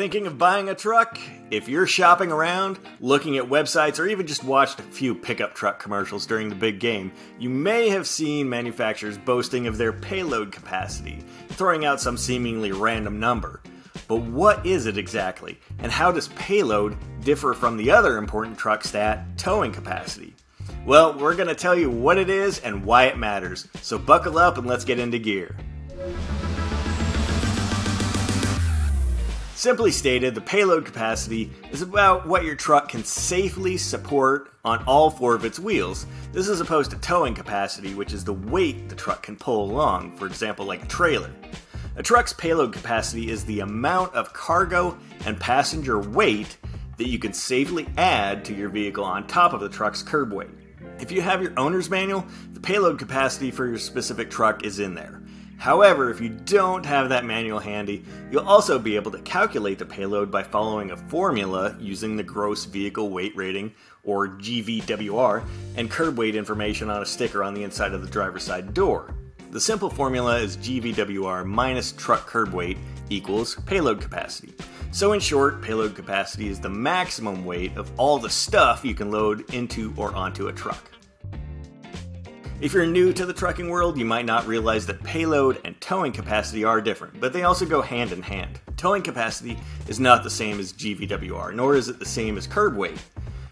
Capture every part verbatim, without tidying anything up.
thinking of buying a truck? If you're shopping around, looking at websites, or even just watched a few pickup truck commercials during the big game, you may have seen manufacturers boasting of their payload capacity, throwing out some seemingly random number. But what is it exactly, and how does payload differ from the other important truck stat, towing capacity? Well, we're going to tell you what it is and why it matters, so buckle up and let's get into gear. Simply stated, the payload capacity is about what your truck can safely support on all four of its wheels. This is opposed to towing capacity, which is the weight the truck can pull along, for example, like a trailer. A truck's payload capacity is the amount of cargo and passenger weight that you can safely add to your vehicle on top of the truck's curb weight. If you have your owner's manual, the payload capacity for your specific truck is in there. However, if you don't have that manual handy, you'll also be able to calculate the payload by following a formula using the gross vehicle weight rating, or G C W R, and curb weight information on a sticker on the inside of the driver's side door. The simple formula is G C W R minus truck curb weight equals payload capacity. So in short, payload capacity is the maximum weight of all the stuff you can load into or onto a truck. If you're new to the trucking world, you might not realize that payload and towing capacity are different, but they also go hand in hand. Towing capacity is not the same as G C W R, nor is it the same as curb weight,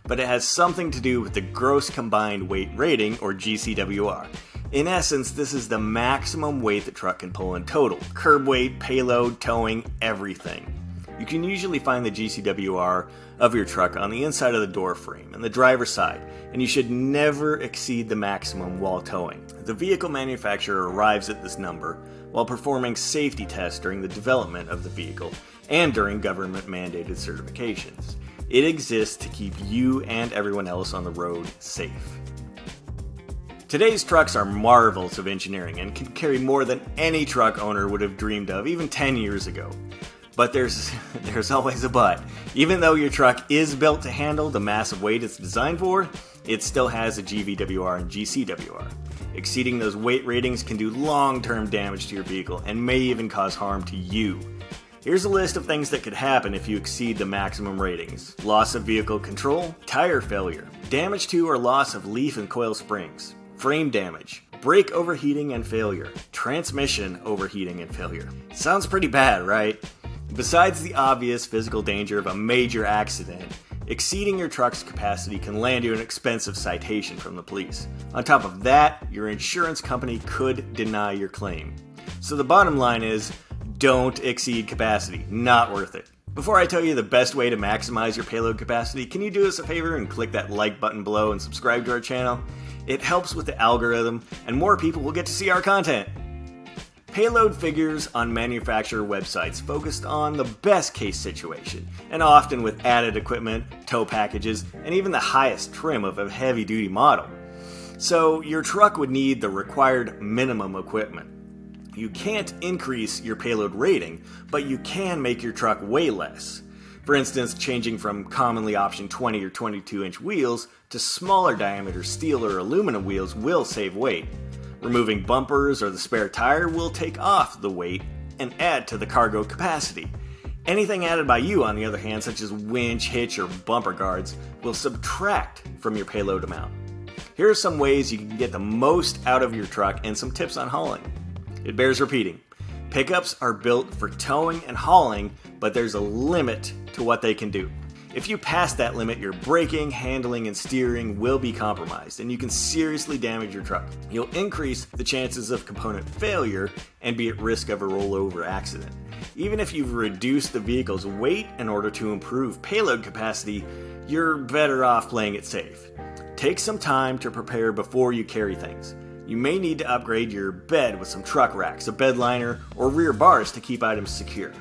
but it has something to do with the gross combined weight rating, or G C W R. In essence, this is the maximum weight the truck can pull in total. Curb weight, payload, towing, everything. You can usually find the G C W R of your truck on the inside of the door frame and the driver's side, and you should never exceed the maximum while towing. The vehicle manufacturer arrives at this number while performing safety tests during the development of the vehicle and during government-mandated certifications. It exists to keep you and everyone else on the road safe. Today's trucks are marvels of engineering and can carry more than any truck owner would have dreamed of even ten years ago. But there's, there's always a but. Even though your truck is built to handle the massive weight it's designed for, it still has a G C W R and G C W R. Exceeding those weight ratings can do long-term damage to your vehicle and may even cause harm to you. Here's a list of things that could happen if you exceed the maximum ratings. Loss of vehicle control, tire failure, damage to or loss of leaf and coil springs, frame damage, brake overheating and failure, transmission overheating and failure. Sounds pretty bad, right? Besides the obvious physical danger of a major accident, exceeding your truck's capacity can land you an expensive citation from the police. On top of that, your insurance company could deny your claim. So the bottom line is, don't exceed capacity. Not worth it. Before I tell you the best way to maximize your payload capacity, can you do us a favor and click that like button below and subscribe to our channel? It helps with the algorithm, and more people will get to see our content. Payload figures on manufacturer websites focused on the best case situation, and often with added equipment, tow packages, and even the highest trim of a heavy duty model. So your truck would need the required minimum equipment. You can't increase your payload rating, but you can make your truck weigh less. For instance, changing from commonly optioned twenty or twenty-two inch wheels to smaller diameter steel or aluminum wheels will save weight. Removing bumpers or the spare tire will take off the weight and add to the cargo capacity. Anything added by you, on the other hand, such as winch, hitch, or bumper guards, will subtract from your payload amount. Here are some ways you can get the most out of your truck and some tips on hauling. It bears repeating. Pickups are built for towing and hauling, but there's a limit to what they can do. If you pass that limit, your braking, handling, and steering will be compromised, and you can seriously damage your truck. You'll increase the chances of component failure and be at risk of a rollover accident. Even if you've reduced the vehicle's weight in order to improve payload capacity, you're better off playing it safe. Take some time to prepare before you carry things. You may need to upgrade your bed with some truck racks, a bed liner, or rear bars to keep items secure.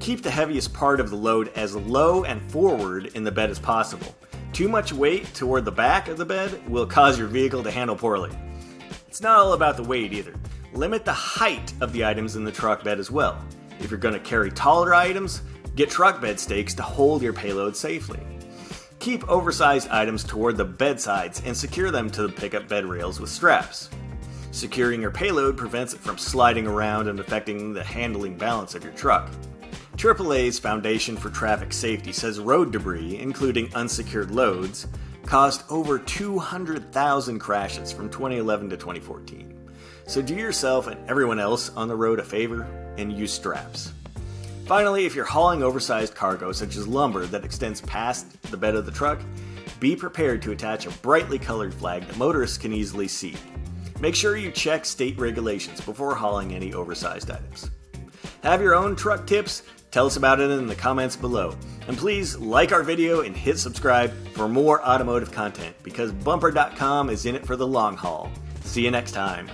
Keep the heaviest part of the load as low and forward in the bed as possible. Too much weight toward the back of the bed will cause your vehicle to handle poorly. It's not all about the weight either. Limit the height of the items in the truck bed as well. If you're going to carry taller items, get truck bed stakes to hold your payload safely. Keep oversized items toward the bed sides and secure them to the pickup bed rails with straps. Securing your payload prevents it from sliding around and affecting the handling balance of your truck. triple A's Foundation for Traffic Safety says road debris, including unsecured loads, caused over two hundred thousand crashes from twenty eleven to twenty fourteen. So do yourself and everyone else on the road a favor and use straps. Finally, if you're hauling oversized cargo such as lumber that extends past the bed of the truck, be prepared to attach a brightly colored flag that motorists can easily see. Make sure you check state regulations before hauling any oversized items. Have your own truck tips? Tell us about it in the comments below. And please like our video and hit subscribe for more automotive content, because bumper dot com is in it for the long haul. See you next time.